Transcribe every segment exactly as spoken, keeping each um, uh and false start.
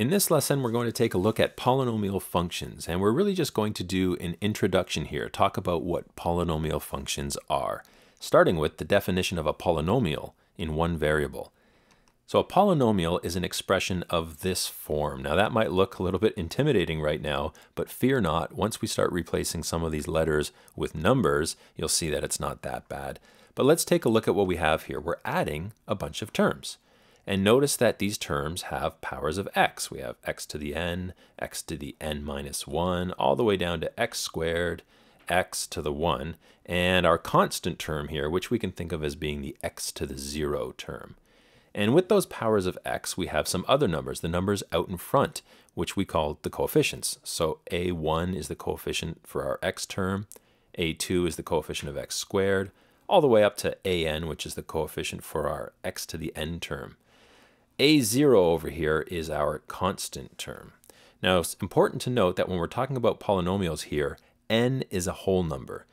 In this lesson, we're going to take a look at polynomial functions, and we're really just going to do an introduction here, talk about what polynomial functions are, starting with the definition of a polynomial in one variable. So a polynomial is an expression of this form. Now that might look a little bit intimidating right now, but fear not, once we start replacing some of these letters with numbers, you'll see that it's not that bad. But let's take a look at what we have here. We're adding a bunch of terms. And notice that these terms have powers of x. We have x to the n, x to the n minus one, all the way down to x squared, x to the one, and our constant term here, which we can think of as being the x to the zero term. And with those powers of x, we have some other numbers, the numbers out in front, which we call the coefficients. So a one is the coefficient for our x term, a two is the coefficient of x squared, all the way up to an, which is the coefficient for our x to the n term. a zero over here is our constant term. Now it's important to note that when we're talking about polynomials here, n is a whole number.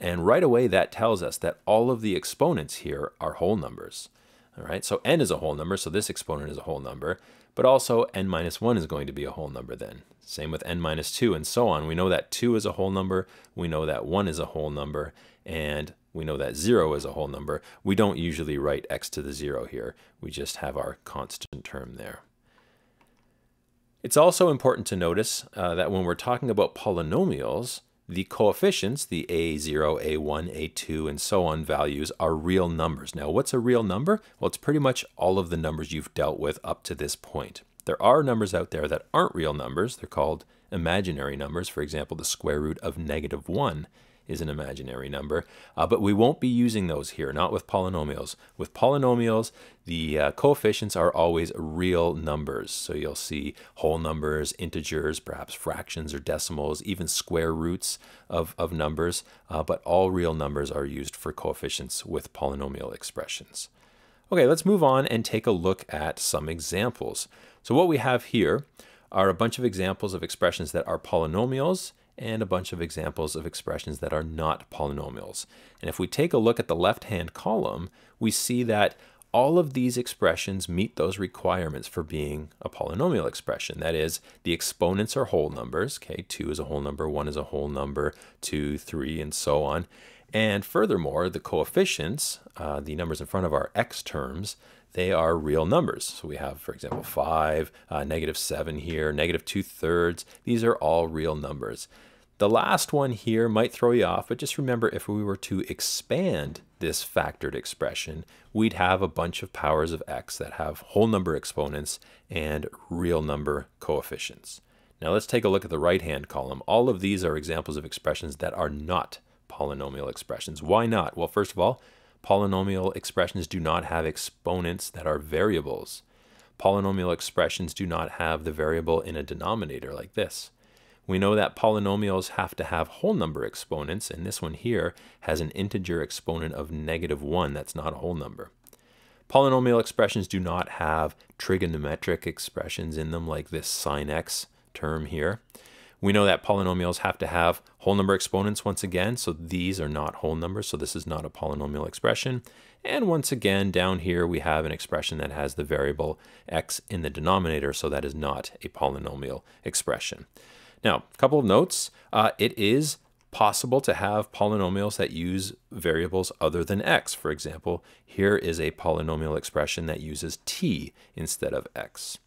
And right away that tells us that all of the exponents here are whole numbers. All right, so n is a whole number, so this exponent is a whole number, but also n minus one is going to be a whole number then. Same with n minus two and so on. We know that two is a whole number, we know that one is a whole number, and we know that zero is a whole number. We don't usually write x to the zero here. We just have our constant term there. It's also important to notice uh, that when we're talking about polynomials, the coefficients, the a zero, a one, a two, and so on values are real numbers. Now, what's a real number? Well, it's pretty much all of the numbers you've dealt with up to this point. There are numbers out there that aren't real numbers. They're called imaginary numbers. For example, the square root of negative one is an imaginary number, uh, but we won't be using those here, not with polynomials. With polynomials, the uh, coefficients are always real numbers. So you'll see whole numbers, integers, perhaps fractions or decimals, even square roots of, of numbers, uh, but all real numbers are used for coefficients with polynomial expressions. Okay, let's move on and take a look at some examples. So what we have here are a bunch of examples of expressions that are polynomials, and a bunch of examples of expressions that are not polynomials. And if we take a look at the left-hand column, we see that all of these expressions meet those requirements for being a polynomial expression. That is, the exponents are whole numbers. Okay, two is a whole number, one is a whole number, two, three, and so on. And furthermore, the coefficients, uh, the numbers in front of our x terms, they are real numbers. So we have, for example, five, uh, negative seven here, negative two-thirds. These are all real numbers. The last one here might throw you off, but just remember if we were to expand this factored expression, we'd have a bunch of powers of x that have whole number exponents and real number coefficients. Now let's take a look at the right-hand column. All of these are examples of expressions that are not polynomial expressions. Why not? Well, first of all, polynomial expressions do not have exponents that are variables. Polynomial expressions do not have the variable in a denominator like this. We know that polynomials have to have whole number exponents, and this one here has an integer exponent of negative one. That's not a whole number. Polynomial expressions do not have trigonometric expressions in them like this sine x term here. We know that polynomials have to have whole number exponents once again, so these are not whole numbers, so this is not a polynomial expression. And once again, down here we have an expression that has the variable x in the denominator, so that is not a polynomial expression. Now, a couple of notes. Uh, it is possible to have polynomials that use variables other than x. For example, here is a polynomial expression that uses t instead of x.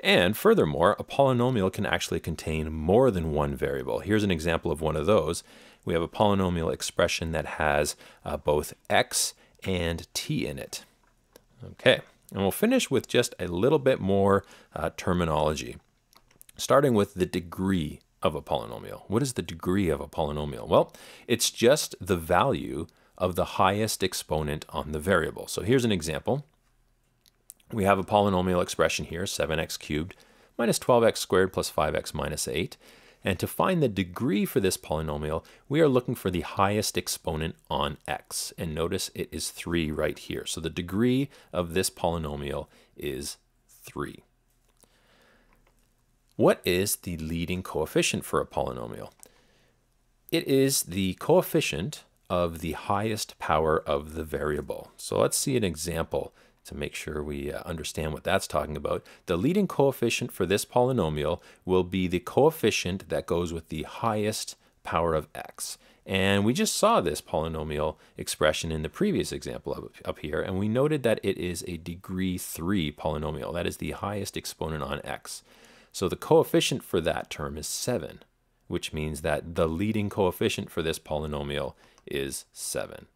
And furthermore, a polynomial can actually contain more than one variable. Here's an example of one of those. We have a polynomial expression that has uh, both x and t in it. Okay, and we'll finish with just a little bit more uh, terminology, starting with the degree of a polynomial. What is the degree of a polynomial? Well, it's just the value of the highest exponent on the variable. So here's an example. We have a polynomial expression here, seven x cubed minus twelve x squared plus five x minus eight. And to find the degree for this polynomial, we are looking for the highest exponent on x. And notice it is three right here. So the degree of this polynomial is three. What is the leading coefficient for a polynomial? It is the coefficient of the highest power of the variable. So let's see an example. to make sure we uh, understand what that's talking about. The leading coefficient for this polynomial will be the coefficient that goes with the highest power of x. And we just saw this polynomial expression in the previous example up, up here, and we noted that it is a degree three polynomial. That is the highest exponent on x. So the coefficient for that term is seven, which means that the leading coefficient for this polynomial is seven.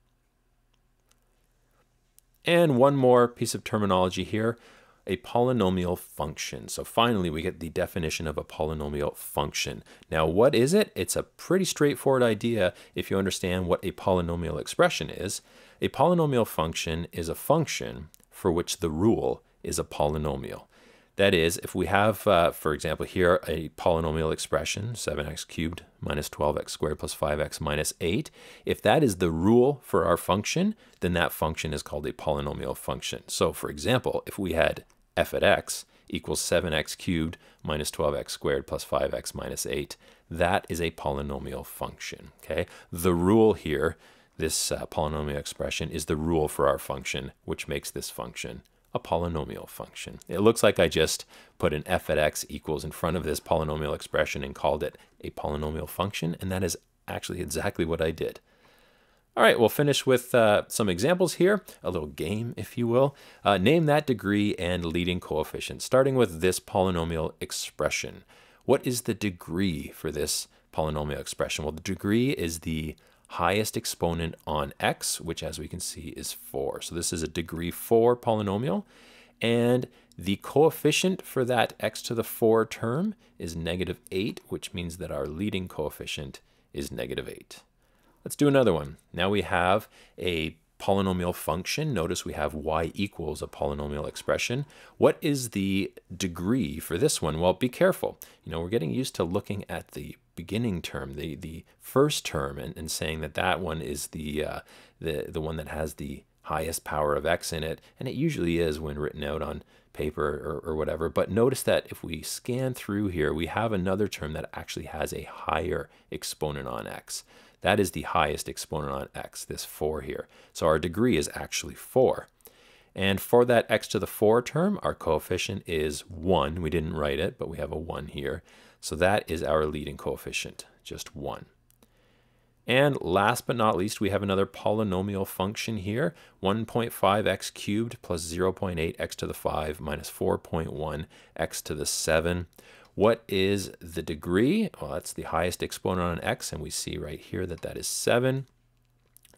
And one more piece of terminology here, a polynomial function. So finally, we get the definition of a polynomial function. Now, what is it? It's a pretty straightforward idea if you understand what a polynomial expression is. A polynomial function is a function for which the rule is a polynomial. That is, if we have, uh, for example, here a polynomial expression, seven x cubed minus twelve x squared plus five x minus eight, if that is the rule for our function, then that function is called a polynomial function. So for example, if we had f at x equals seven x cubed minus twelve x squared plus five x minus eight, that is a polynomial function, okay? The rule here, this uh, polynomial expression, is the rule for our function, which makes this function a polynomial function. It looks like I just put an f at x equals in front of this polynomial expression and called it a polynomial function, and that is actually exactly what I did. All right, we'll finish with uh, some examples here, a little game, if you will. Uh, name that degree and leading coefficient, starting with this polynomial expression. What is the degree for this polynomial expression? Well, the degree is the highest exponent on x, which as we can see is four. So this is a degree four polynomial, and the coefficient for that x to the four term is negative eight, which means that our leading coefficient is negative eight. Let's do another one. Now we have a polynomial function. Notice we have y equals a polynomial expression. What is the degree for this one? Well, be careful. You know, we're getting used to looking at the beginning term, the the first term, and, and saying that that one is the uh, the the one that has the highest power of x in it, and it usually is when written out on paper or, or whatever. But notice that if we scan through here, we have another term that actually has a higher exponent on x. That is the highest exponent on x, this four here. So our degree is actually four. And for that x to the four term, our coefficient is one. We didn't write it, but we have a one here. So that is our leading coefficient, just one. And last but not least, we have another polynomial function here, one point five x cubed plus zero point eight x to the five minus four point one x to the seven. What is the degree? Well, that's the highest exponent on x, and we see right here that that is seven.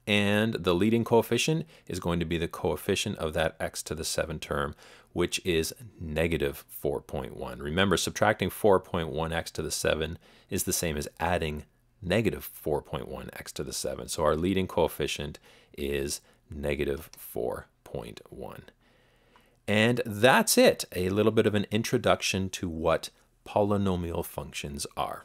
And the leading coefficient is going to be the coefficient of that x to the seven term, which is negative four point one. Remember, subtracting four point one x to the seven is the same as adding negative four point one x to the seven. So our leading coefficient is negative four point one. And that's it, a little bit of an introduction to what polynomial functions are.